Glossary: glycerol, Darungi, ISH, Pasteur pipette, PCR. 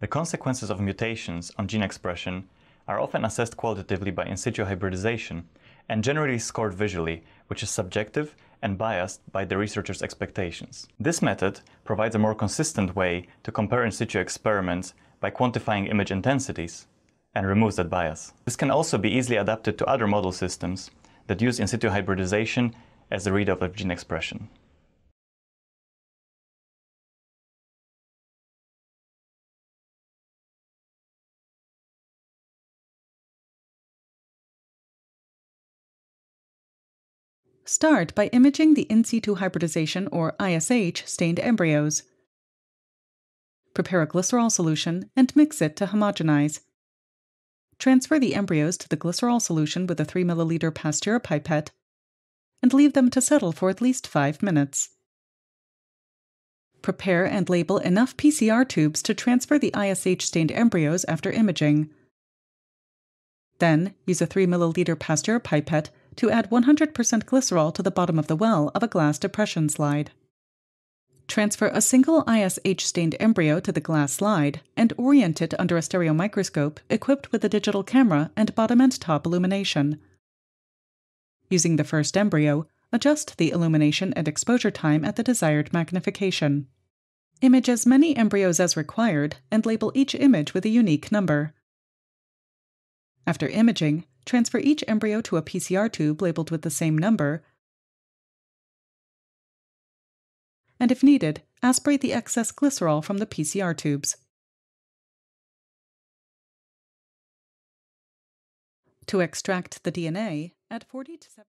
The consequences of mutations on gene expression are often assessed qualitatively by in situ hybridization and generally scored visually, which is subjective and biased by the researcher's expectations. This method provides a more consistent way to compare in situ experiments by quantifying image intensities and removes that bias. This can also be easily adapted to other model systems that use in situ hybridization as a readout of gene expression. Start by imaging the in situ hybridization or ISH stained embryos. Prepare a glycerol solution and mix it to homogenize. Transfer the embryos to the glycerol solution with a 3 ml Pasteur pipette and leave them to settle for at least 5 minutes. Prepare and label enough PCR tubes to transfer the ISH stained embryos after imaging. Then use a 3 ml Pasteur pipette to add 100% glycerol to the bottom of the well of a glass depression slide. Transfer a single ISH-stained embryo to the glass slide and orient it under a stereo microscope equipped with a digital camera and bottom and top illumination. Using the first embryo, adjust the illumination and exposure time at the desired magnification. Image as many embryos as required and label each image with a unique number. After imaging, transfer each embryo to a PCR tube labeled with the same number, and if needed, aspirate the excess glycerol from the PCR tubes. To extract the DNA, add 40 to 70